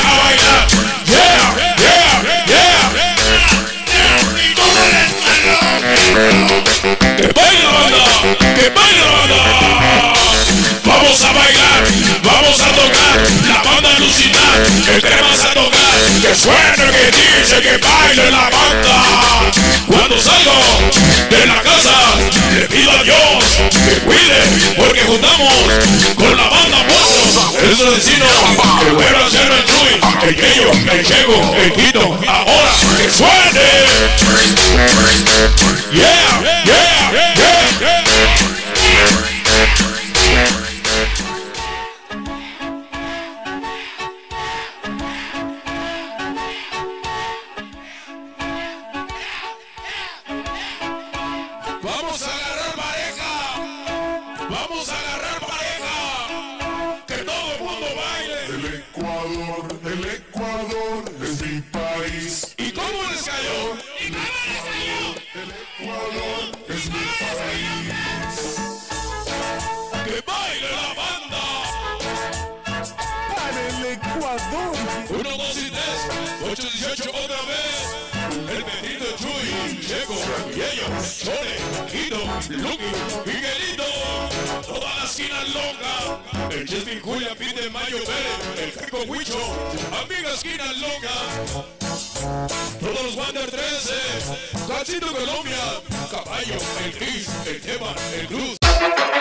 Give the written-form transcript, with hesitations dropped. a bailar. Yeah, yeah, yeah. Que baile la banda, que baile la banda. Vamos a bailar, vamos a tocar, la banda alucinar, que temas a tocar. Que suene, que dice, que baile la banda. Cuando salgo de la casa le pido a Dios que cuide, porque juntamos con la banda Mozo, el vecino, que vuelva a ser el Chuy, el Yeyo, el Chego, el Quito. Ahora que suene. Yeah, yeah, yeah, yeah. Vamos a agarrar pareja, vamos a agarrar pareja, que todo el mundo baile. El Ecuador es mi país. ¿Y cómo les cayó? ¿Y cómo les cayó? El Ecuador es mi país. ¡Que baile la banda! ¡Para el Ecuador! 1, 2 y 3, 8, 18, otra vez. El bendito Chuy, Chego, Yeyo, Luqui, Miguelito, toda la esquina loca, el Chespi, Julia, Pite, Mayo, Pérez, el Caco, Huicho, amiga esquina loca, todos los Wander 13, Cachito, Colombia, Caballo, el Cris, el Teban, el Cruz.